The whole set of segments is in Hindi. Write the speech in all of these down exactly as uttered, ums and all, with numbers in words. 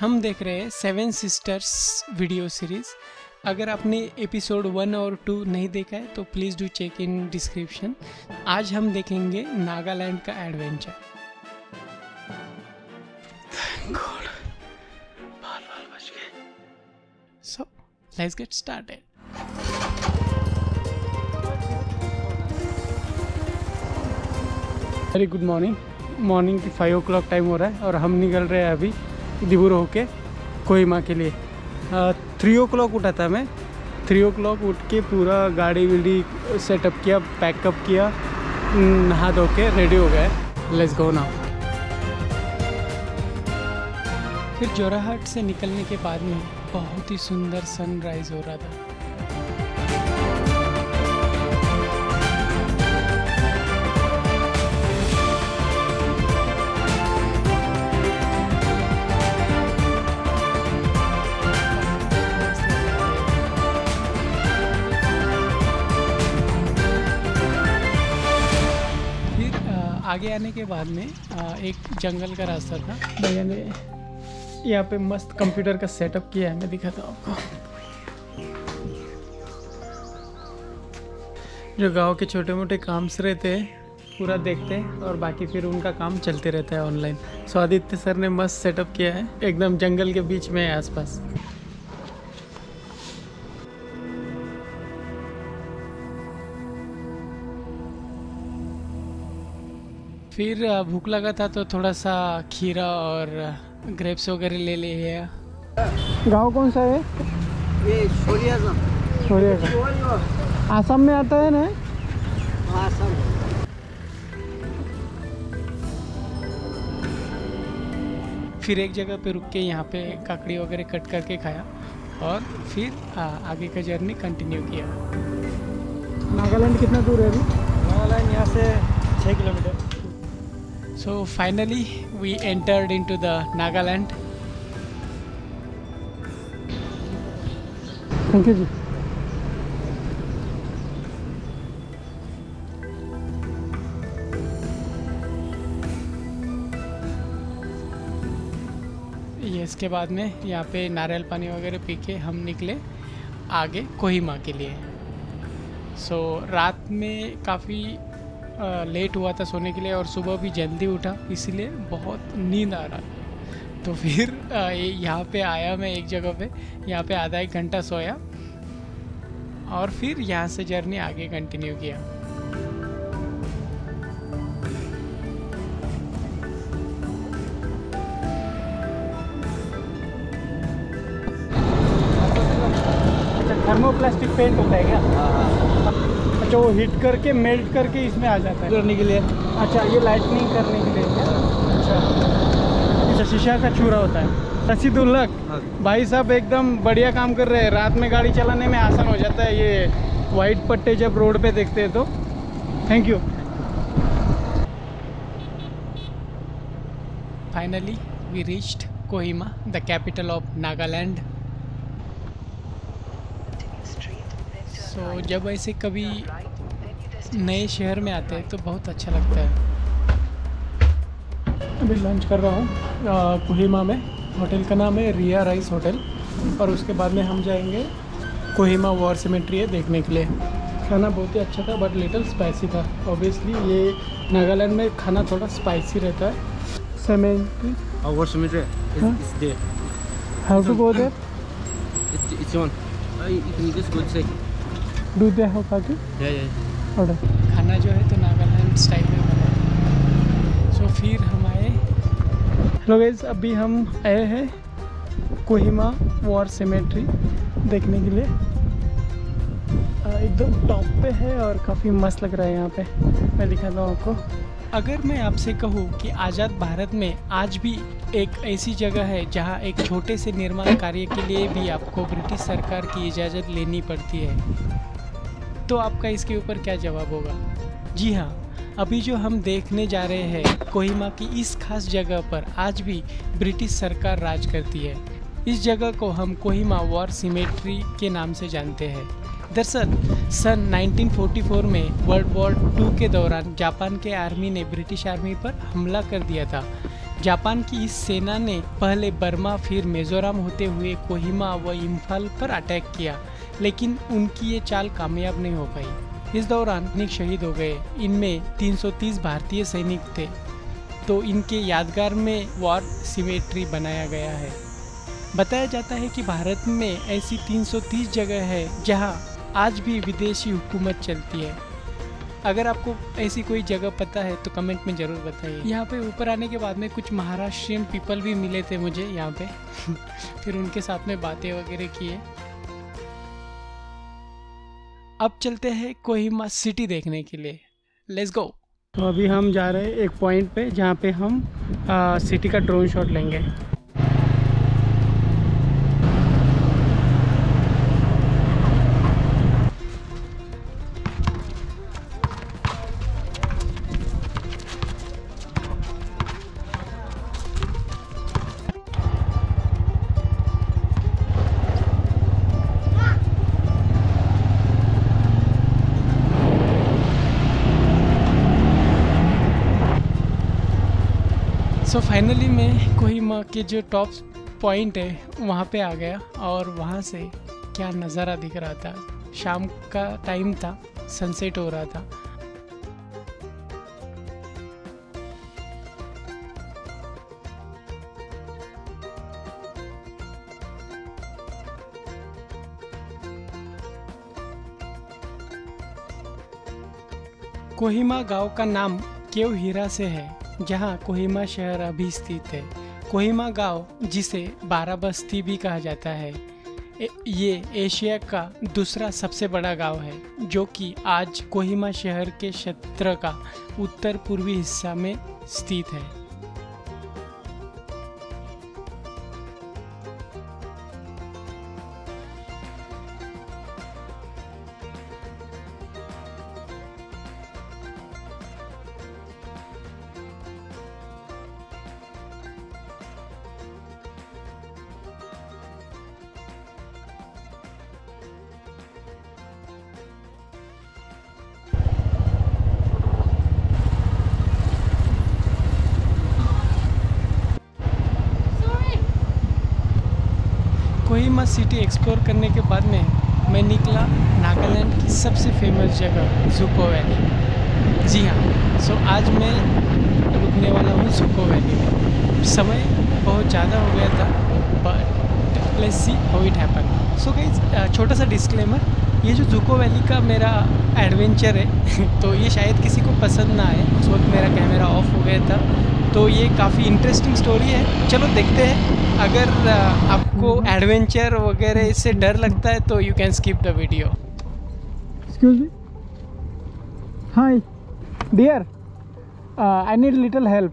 हम देख रहे हैं सेवन सिस्टर्स वीडियो सीरीज़। अगर आपने एपिसोड वन और टू नहीं देखा है तो please do check in description. आज हम देखेंगे नागालैंड का एडवेंचर। थैंक गॉड, बाल बाल बच गए। So let's get started. Very good morning. Morning की फाइव ओ क्लॉक टाइम हो रहा है और हम निकल रहे हैं अभी डिब्रूगढ़ होके कोहिमा के लिए। थ्री ओ क्लॉक उठा था मैं, थ्री ओ क्लॉक उठ के पूरा गाड़ी वीडी सेटअप किया, पैकअप किया, नहा धो के रेडी हो गए। Let's go now. फिर जोरहाट से निकलने के बाद में बहुत ही सुंदर सनराइज़ हो रहा था। आगे आने के बाद में एक जंगल का रास्ता था। भैया ने यहाँ पे मस्त कंप्यूटर का सेटअप किया है, मैं दिखाता हूँ आपको। जो गांव के छोटे मोटे काम्स रहते हैं पूरा देखते हैं और बाकी फिर उनका काम चलते रहता है ऑनलाइन। सो आदित्य सर ने मस्त सेटअप किया है, एकदम जंगल के बीच में है आसपास। फिर भूख लगा था तो थोड़ा सा खीरा और ग्रेप्स वगैरह ले लिया। गांव कौन सा है ये? शोरियाजाम। शोरियाजाम आसाम में आता है ना? आसाम। फिर एक जगह पे रुक के यहाँ पे काकड़ी वगैरह कट करके खाया और फिर आ, आगे का जर्नी कंटिन्यू किया। नागालैंड कितना दूर है अभी? नागालैंड यहाँ से छः kilometre. So finally we entered into the Nagaland. Thank you ji. ये इसके बाद में यहाँ पे नारियल पानी वगैरह पी के हम निकले आगे कोहिमा के लिए। सो so, रात में काफ़ी लेट हुआ था सोने के लिए और सुबह भी जल्दी उठा, इसलिए बहुत नींद आ रहा था। तो फिर यहाँ पे आया मैं एक जगह पे, यहाँ पे आधा एक घंटा सोया और फिर यहाँ से जर्नी आगे कंटिन्यू किया। थर्मोप्लास्टिक पेंट होता है क्या? जो हीट करके मेल्ट करके इसमें आ जाता है करने के लिए। अच्छा, ये लाइटनिंग करने के लिए क्या? अच्छा, शीशा का छुरा होता है। रसीदुल्लक भाई साहब एकदम बढ़िया काम कर रहे हैं। रात में गाड़ी चलाने में आसान हो जाता है ये वाइट पट्टे जब रोड पे देखते हैं तो। Thank you. Finally we reached Kohima, the capital of Nagaland. तो जब ऐसे कभी नए शहर में आते हैं तो बहुत अच्छा लगता है। अभी लंच कर रहा हूँ कोहिमा में। होटल का नाम है रिया राइस होटल और उसके बाद में हम जाएंगे कोहिमा वॉर सीमेट्री देखने के लिए। खाना बहुत ही अच्छा था बट लिटिल स्पाइसी था। ऑब्वियसली ये नागालैंड में खाना थोड़ा स्पाइसी रहता है। Cemetery war cemetery how to go there? It's on I can just go से दूध है काकी। और खाना जो है तो नागालैंड स्टाइल में बना है। सो फिर हम आए। हेलो गाइस, अभी हम आए हैं कोहिमा वॉर सीमेट्री देखने के लिए। एकदम टॉप पे है और काफ़ी मस्त लग रहा है यहाँ पे। मैं दिखाता हूँ आपको। अगर मैं आपसे कहूँ कि आज़ाद भारत में आज भी एक ऐसी जगह है जहाँ एक छोटे से निर्माण कार्य के लिए भी आपको ब्रिटिश सरकार की इजाज़त लेनी पड़ती है, तो आपका इसके ऊपर क्या जवाब होगा? जी हाँ, अभी जो हम देखने जा रहे हैं कोहिमा की इस खास जगह पर आज भी ब्रिटिश सरकार राज करती है। इस जगह को हम कोहिमा वॉर सीमेट्री के नाम से जानते हैं। दरअसल सन नाइनटीन फोर्टी फोर में वर्ल्ड वॉर टू के दौरान जापान के आर्मी ने ब्रिटिश आर्मी पर हमला कर दिया था, जापान की इस सेना ने पहले बर्मा फिर मिजोरम होते हुए कोहिमा व इम्फाल पर अटैक किया, लेकिन उनकी ये चाल कामयाब नहीं हो पाई। इस दौरान सैनिक शहीद हो गए, इनमें तीन सौ तीस भारतीय सैनिक थे। तो इनके यादगार में वॉर सीमेट्री बनाया गया है। बताया जाता है कि भारत में ऐसी तीन सौ तीस जगह है जहां आज भी विदेशी हुकूमत चलती है। अगर आपको ऐसी कोई जगह पता है तो कमेंट में ज़रूर बताइए। यहाँ पे ऊपर आने के बाद में कुछ महाराष्ट्रियन पीपल भी मिले थे मुझे यहाँ पे फिर उनके साथ में बातें वगैरह किए। अब चलते हैं कोहिमा सिटी देखने के लिए, लेट्स गो। तो अभी हम जा रहे हैं एक पॉइंट पे जहाँ पे हम आ, सिटी का ड्रोन शॉट लेंगे। सो so फाइनली मैं कोहिमा के जो टॉप पॉइंट है वहाँ पे आ गया, और वहाँ से क्या नज़ारा दिख रहा था। शाम का टाइम था, सनसेट हो रहा था। कोहिमा गांव का नाम केव हीरा से है, जहां कोहिमा शहर अभी स्थित है। कोहिमा गांव, जिसे बाराबस्ती भी कहा जाता है, ये एशिया का दूसरा सबसे बड़ा गांव है, जो कि आज कोहिमा शहर के क्षेत्र का उत्तर पूर्वी हिस्सा में स्थित है। कोहिमा सिटी एक्सप्लोर करने के बाद में मैं निकला नागालैंड की सबसे फेमस जगह ज़ुको वैली। जी हाँ, सो आज मैं रुकने वाला हूँ ज़ुको वैली में। समय बहुत ज़्यादा हो गया था, but let's see how it happen. So guys, छोटा सा डिस्क्लेमर, ये जो ज़ुको वैली का मेरा एडवेंचर है तो ये शायद किसी को पसंद ना आए। उस वक्त मेरा कैमरा ऑफ हो गया था, तो ये काफ़ी इंटरेस्टिंग स्टोरी है। चलो देखते हैं। अगर आपको एडवेंचर वगैरह इससे डर लगता है तो you can skip the video. Excuse me, hi dear, I need little help.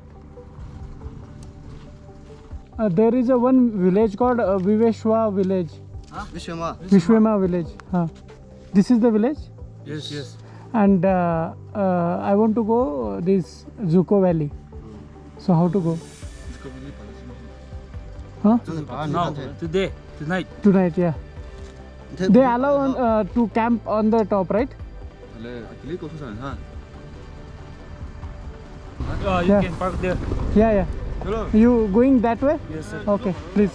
There is a one village called Viswema village, Viswema Viswema village. हाँ, this is the village. Yes yes. And I want to go this Dzukou valley. So how to go? Huh? Now, today, tonight. Tonight, yeah. They allow on, uh, to camp on the top, right? Yeah. You can park there. Yeah, yeah. Hello. You going that way? Yes, sir. Okay, please.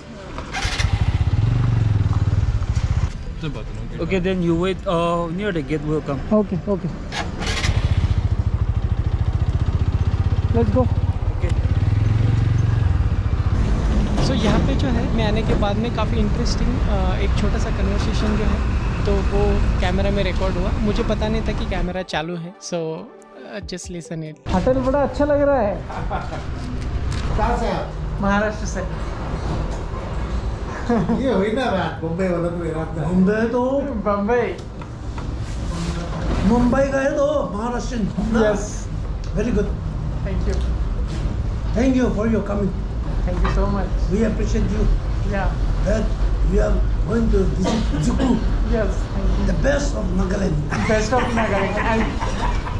Okay, then you wait uh, near the gate. We'll come. Okay, okay. Let's go. तो यहाँ पे जो है मैं आने के बाद में काफ़ी इंटरेस्टिंग एक छोटा सा कन्वर्सेशन जो है तो वो कैमरा में रिकॉर्ड हुआ। मुझे पता नहीं था कि कैमरा चालू है, so just listen it. Hotel बड़ा अच्छा लग रहा है। कहाँ से आप? महाराष्ट्र से। ये हुई ना बात, बम्बई वाला तो मेरा बम्बई तो बम्बई मुंबई गए तो Maharashtra. Yes, very good, thank you, thank you for your coming. Thank you so much. We appreciate you. Yeah. That we are going to visit Dzükou. Yes. Thank you. The best of Nagaland. Best of Nagaland and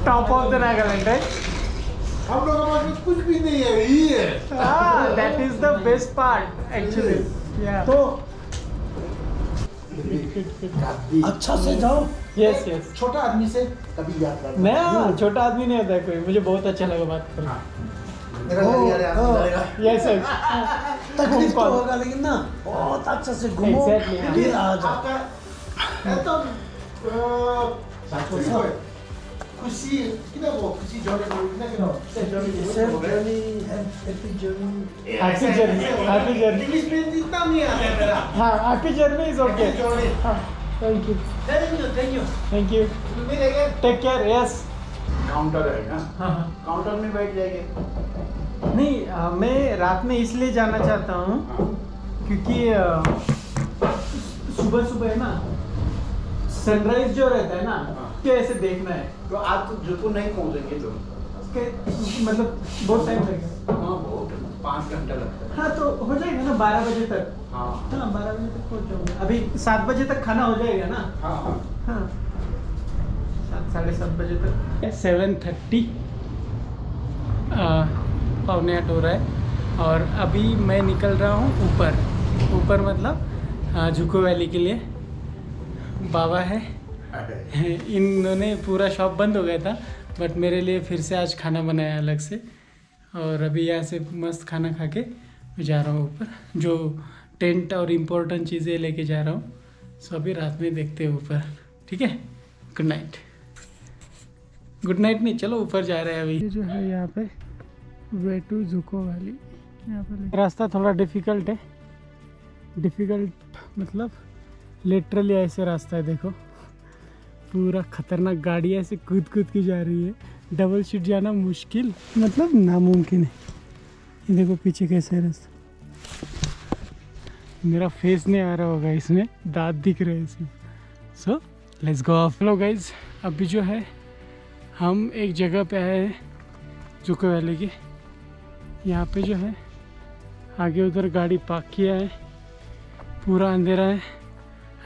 top of the Nagaland, right? हम लोगों के पास कुछ भी नहीं है, यही है. Ah, that is the best part, actually. Yeah. तो अच्छा से जाओ. Yes, yes. छोटा आदमी से कभी याद ना. नहीं, छोटा आदमी नहीं होता कोई. मुझे बहुत अच्छा लगा बात करना. तकलीफ तो होगा लेकिन ना बहुत अच्छा से घूमो फिर आ जाओ। खुशी कितना वो खुशी जर्नी कितना कितना safe journey happy journey happy journey happy journey English में इतना नहीं आता मेरा। हाँ हैप्पी जर्नी इज ओके। हाँ thank you thank you thank you thank you मिलेंगे टेक केयर। यस काउंटर है ना? हाँ काउंटर में बैठ जाएंगे। नहीं मैं रात में इसलिए जाना चाहता हूँ क्योंकि सुबह सुबह है ना सनराइज जो रहता है ना तो ऐसे देखना है। तो आप तो जोधपुर नहीं पहुंचेंगे तो उसके मतलब बहुत टाइम लगेगा। हाँ बहुत पाँच घंटा लगता है। हाँ तो हो जाएगा ना बारह बजे तक। हाँ हाँ बारह बजे तक पहुंच जाऊंगा। अभी सात बजे तक खाना हो जाएगा ना? हाँ हाँ हाँ सात साढ़े सात बजे तक। सेवन थर्टी पौने आठ हो रहा है और अभी मैं निकल रहा हूँ ऊपर ऊपर मतलब जुको वैली के लिए। बाबा है इन्होंने पूरा शॉप बंद हो गया था बट मेरे लिए फिर से आज खाना बनाया अलग से और अभी यहाँ से मस्त खाना खा के मैं जा रहा हूँ ऊपर। जो टेंट और इम्पोर्टेंट चीज़ें लेके जा रहा हूँ सो अभी रात में देखते हैं ऊपर। ठीक है गुड नाइट। गुड नाइट नहीं चलो ऊपर जा रहे हैं अभी। जो है यहाँ पे वे टू जुको वैली। यहाँ पर रास्ता थोड़ा डिफ़िकल्ट है। डिफ़िकल्ट मतलब लिटरली ऐसे रास्ता है। देखो पूरा खतरनाक गाड़ी ऐसे कूद कूद की जा रही है। डबल सीट जाना मुश्किल मतलब नामुमकिन है। ये देखो पीछे कैसा है रास्ता। मेरा फेस नहीं आ रहा होगा इसमें दांत दिख रहे हैं इसमें। So let's go off. Hello guys अभी जो है हम एक जगह पे आए हैं जुको वैली के। यहाँ पे जो है आगे उधर गाड़ी पार्क किया है। पूरा अंधेरा है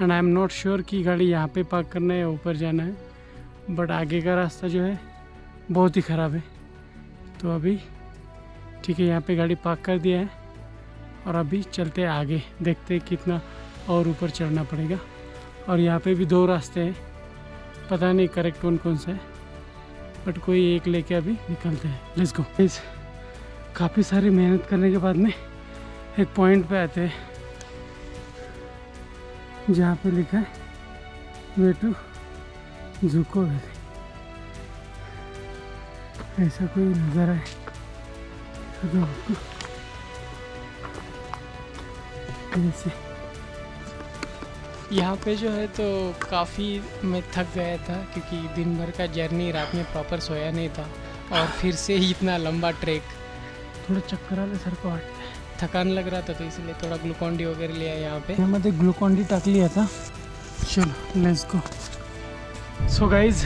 and I am not sure कि गाड़ी यहाँ पे पार्क करना है या ऊपर जाना है बट आगे का रास्ता जो है बहुत ही ख़राब है। तो अभी ठीक है यहाँ पे गाड़ी पार्क कर दिया है और अभी चलते हैं आगे देखते हैं कितना और ऊपर चढ़ना पड़ेगा। और यहाँ पे भी दो रास्ते हैं पता नहीं करेक्ट कौन कौन सा है बट कोई एक लेके अभी निकलते हैं। Let's go. इस काफ़ी सारी मेहनत करने के बाद में एक पॉइंट पे आते हैं जहाँ पे लिखा है वे टू जुको वैली। ऐसा कोई नज़ारा है जैसे यहाँ पे जो है तो काफ़ी मैं थक गया था क्योंकि दिन भर का जर्नी रात में प्रॉपर सोया नहीं था और फिर से ही इतना लंबा ट्रैक थोड़ा चक्कर आने सर को हटता है। थकान लग रहा था तो इसलिए थोड़ा ग्लूकॉन डी वगैरह लिया यहाँ पे। यहाँ पे ग्लूकॉन डी टाक लिया था। चलो let's go. So guys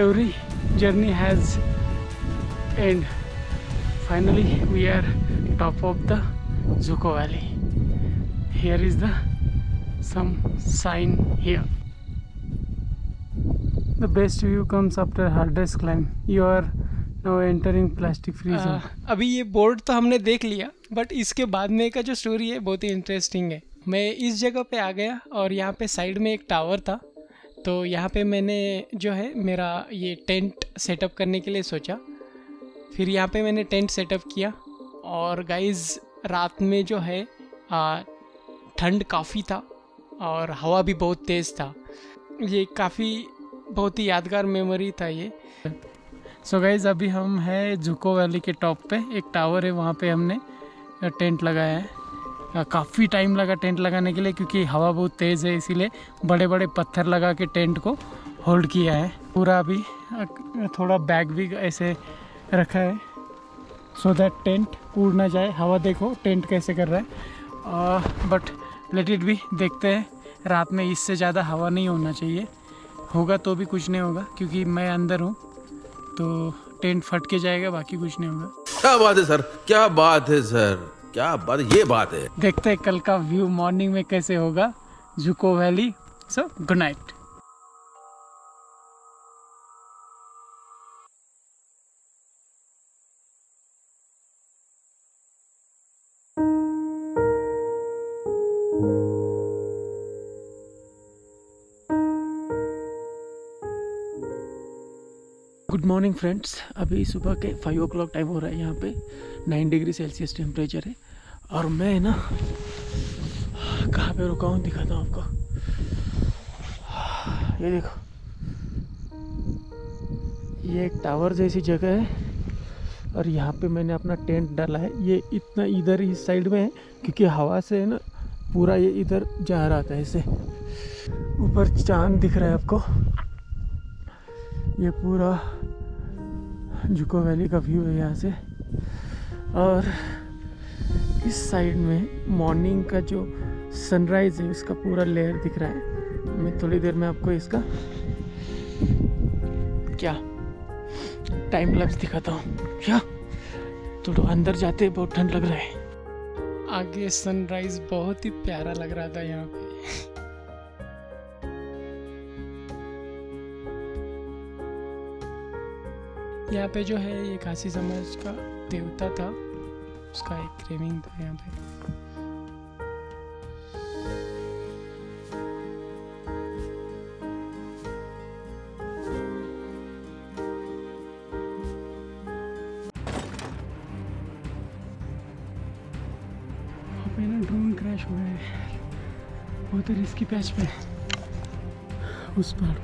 every journey has end finally we are top of the Dzukou valley. Here is the some sign here. The best view comes after hardest climb. You are no entering plastic free zone. अभी ये बोर्ड तो हमने देख लिया बट इसके बाद में का जो स्टोरी है बहुत ही इंटरेस्टिंग है। मैं इस जगह पे आ गया और यहाँ पे साइड में एक टावर था तो यहाँ पे मैंने जो है मेरा ये टेंट सेटअप करने के लिए सोचा। फिर यहाँ पे मैंने टेंट सेटअप किया और गाइज़ रात में जो है ठंड काफ़ी था और हवा भी बहुत तेज़ था। ये काफ़ी बहुत ही यादगार मेमोरी था ये। सो so गाइज़ अभी हम हैं जुको वैली के टॉप पे। एक टावर है वहाँ पे हमने टेंट लगाया है। काफ़ी टाइम लगा टेंट लगाने के लिए क्योंकि हवा बहुत तेज़ है इसीलिए बड़े बड़े पत्थर लगा के टेंट को होल्ड किया है पूरा। अभी थोड़ा बैग भी ऐसे रखा है सो दैट टेंट उड़ ना जाए। हवा देखो टेंट कैसे कर रहा है बट लेट इट भी। देखते हैं रात में इससे ज़्यादा हवा नहीं होना चाहिए। होगा तो भी कुछ नहीं होगा क्योंकि मैं अंदर हूँ तो टेंट फट के जाएगा बाकी कुछ नहीं होगा। क्या बात है सर क्या बात है सर क्या बात है ये बात है। देखते हैं कल का व्यू मॉर्निंग में कैसे होगा Dzukou valley. So good night. Morning friends, अभी सुबह के फाइव ओ क्लॉक टाइम हो रहा है। यहाँ पे नाइन डिग्री सेल्सियस टेम्परेचर है और मैं ना कहाँ पे रुका हूँ दिखाता हूँ आपको। ये देखो, ये एक टावर जैसी जगह है और यहाँ पे मैंने अपना टेंट डाला है। ये इतना इधर इस साइड में है क्योंकि हवा से ना पूरा ये इधर जा रहा था। ऐसे ऊपर चाँद दिख रहा है आपको। ये पूरा जुको वैली का व्यू है यहाँ से। और इस साइड में मॉर्निंग का जो सनराइज़ है उसका पूरा लेयर दिख रहा है। मैं थोड़ी देर में आपको इसका क्या टाइम लैप्स दिखाता हूँ। क्या थोड़ा अंदर जाते हैं, बहुत ठंड लग रहा है। आगे सनराइज़ बहुत ही प्यारा लग रहा था यहाँ पे। यहाँ पे जो है ये खासी समाज का देवता था, उसका एक ग्रेविंग था यहाँ पे। ना ड्रोन क्रैश हो गया है बहुत रिस्की पैच पे, उस पहाड़ पे।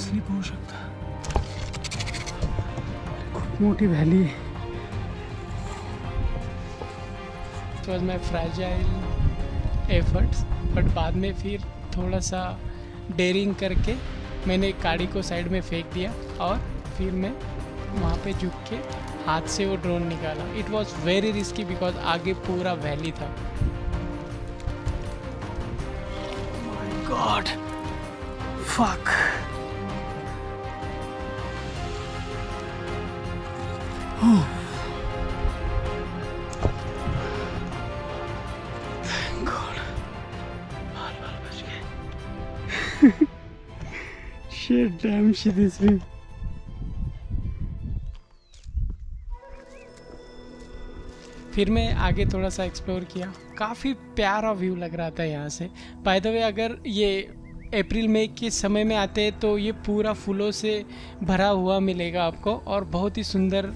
स्लिप हो सकता। खूब मोटी वैली है। It was my fragile efforts, but बाद में फिर थोड़ा सा डेयरिंग करके मैंने गाड़ी को साइड में फेंक दिया और फिर मैं वहाँ पे झुक के हाथ से वो ड्रोन निकाला। It was very risky because आगे पूरा वैली था। My god, fuck. Thank god, बाल बाल बच गए। Shit, damn shit this view. फिर मैं आगे थोड़ा सा एक्सप्लोर किया। काफ़ी प्यारा व्यू लग रहा था यहाँ से। बाय द वे, अगर ये अप्रैल मई के समय में आते हैं तो ये पूरा फूलों से भरा हुआ मिलेगा आपको और बहुत ही सुंदर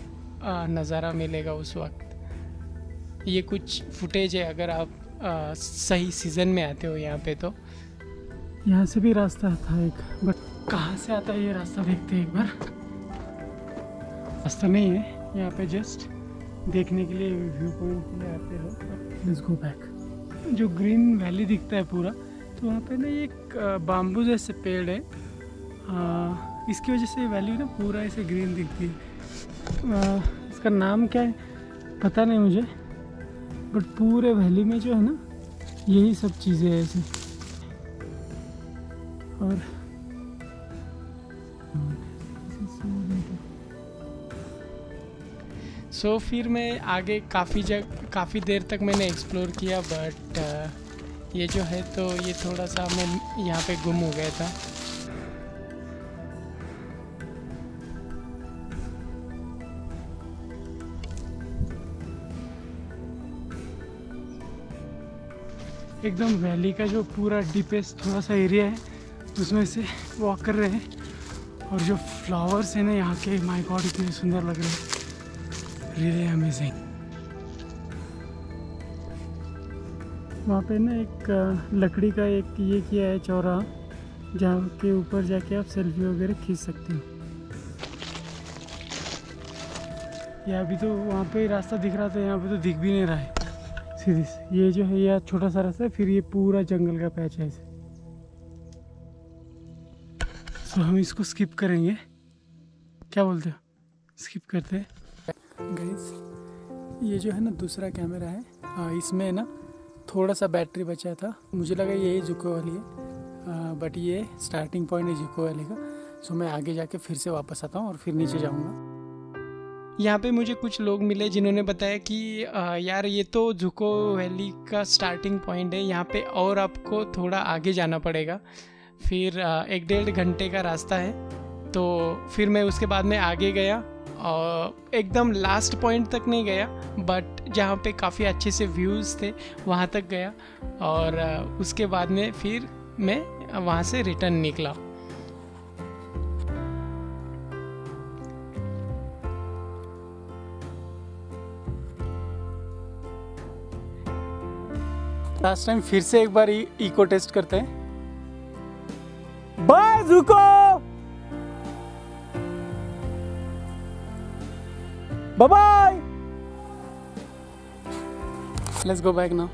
नज़ारा मिलेगा उस वक्त। ये कुछ फुटेज है अगर आप आ, सही सीज़न में आते हो यहाँ पे। तो यहाँ से भी रास्ता था एक, बट कहाँ से आता है ये रास्ता देखते हैं एक बार। रास्ता नहीं है यहाँ पे, जस्ट देखने के लिए व्यू पॉइंट के लिए आते हो। Let's go back. जो ग्रीन वैली दिखता है पूरा, तो वहाँ पे ना एक बाम्बू जैसे पेड़ है, आ, इसकी वजह से वैली ना पूरा ऐसे ग्रीन दिखती है। आ, इसका नाम क्या है पता नहीं मुझे, बट पूरे वैली में जो है ना यही सब चीज़ें हैं ऐसे। और सो so, फिर मैं आगे काफ़ी जगह काफ़ी देर तक मैंने एक्सप्लोर किया, बट ये जो है तो ये थोड़ा सा मैं यहाँ पे गुम हो गया था। एकदम वैली का जो पूरा डीपेस्ट थोड़ा सा एरिया है उसमें से वॉक कर रहे हैं। और जो फ्लावर्स हैं ना यहाँ के, माय गॉड इतने सुंदर लग रहे हैं, रियली अमेजिंग। वहाँ पे ना एक लकड़ी का एक ये किया है चौराहा, जहाँ के ऊपर जाके आप सेल्फी वगैरह खींच सकते हो। या अभी तो वहाँ पे रास्ता दिख रहा था, यहाँ पे तो दिख भी नहीं रहा है। ये जो है यह छोटा सा रास्ता है, फिर ये पूरा जंगल का पैच है ऐसे। सो so, हम इसको स्किप करेंगे, क्या बोलते हो? स्किप करते हैं गाइस। ये जो है ना दूसरा कैमरा है, आ, इसमें ना थोड़ा सा बैटरी बचा था, मुझे लगा यही जुको वैली है, बट ये स्टार्टिंग पॉइंट है जुको वैली का। सो मैं आगे जाके फिर से वापस आता हूँ और फिर नीचे जाऊँगा। यहाँ पे मुझे कुछ लोग मिले जिन्होंने बताया कि आ, यार ये तो जुको वैली का स्टार्टिंग पॉइंट है, यहाँ पे और आपको थोड़ा आगे जाना पड़ेगा, फिर आ, एक डेढ़ घंटे का रास्ता है। तो फिर मैं उसके बाद में आगे गया और एकदम लास्ट पॉइंट तक नहीं गया, बट जहाँ पे काफ़ी अच्छे से व्यूज़ थे वहाँ तक गया। और आ, उसके बाद में फिर मैं वहाँ से रिटर्न निकला। लास्ट टाइम फिर से एक बार इको टेस्ट करते हैं। Bye Dzukou, bye bye, let's go back now.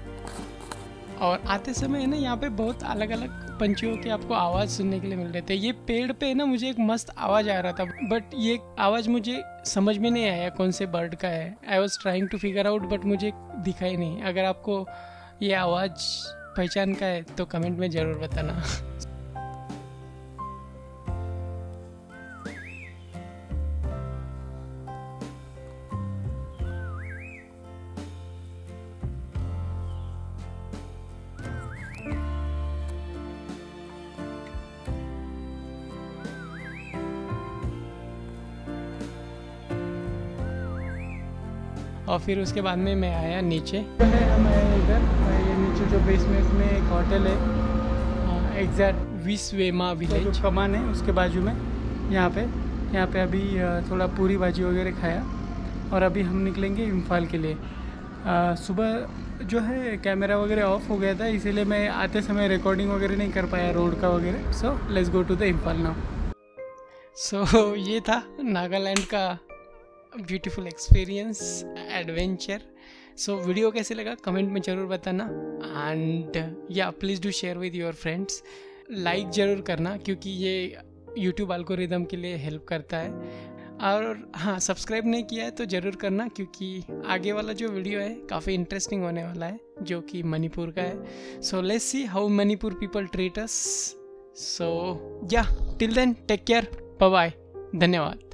और आते समय है ना यहाँ पे बहुत अलग अलग पंछियों के आपको आवाज़ सुनने के लिए मिल रहे थे। ये पेड़ पे ना मुझे एक मस्त आवाज़ आ रहा था, बट ये आवाज़ मुझे समझ में नहीं आया कौन से बर्ड का है। I was trying to figure out but मुझे दिखाई नहीं। अगर आपको ये आवाज़ पहचान का है तो कमेंट में ज़रूर बताना। और फिर उसके बाद में मैं आया नीचे। हम आए इधर, ये नीचे जो बेसमेंट में एक होटल है, एग्जैक्ट विश्वेमा विलेज जो कमान है उसके बाजू में। यहाँ पे यहाँ पे अभी थोड़ा पूरी भाजी वगैरह खाया और अभी हम निकलेंगे इम्फाल के लिए। आ, सुबह जो है कैमरा वगैरह ऑफ हो गया था, इसीलिए मैं आते समय रिकॉर्डिंग वगैरह नहीं कर पाया रोड का वगैरह। So let's go to the Imphal now. सो ये था नागालैंड का beautiful experience, adventure. So video कैसे लगा कमेंट में ज़रूर बताना, and yeah please do share with your friends. Like ज़रूर करना क्योंकि ये यूट्यूब एल्गोरिदम के लिए हेल्प करता है। और हाँ, सब्सक्राइब नहीं किया है तो ज़रूर करना क्योंकि आगे वाला जो वीडियो है काफ़ी इंटरेस्टिंग होने वाला है, जो कि मणिपुर का है। So let's see how Manipur people treat us. So yeah till then take care, bye bye, धन्यवाद।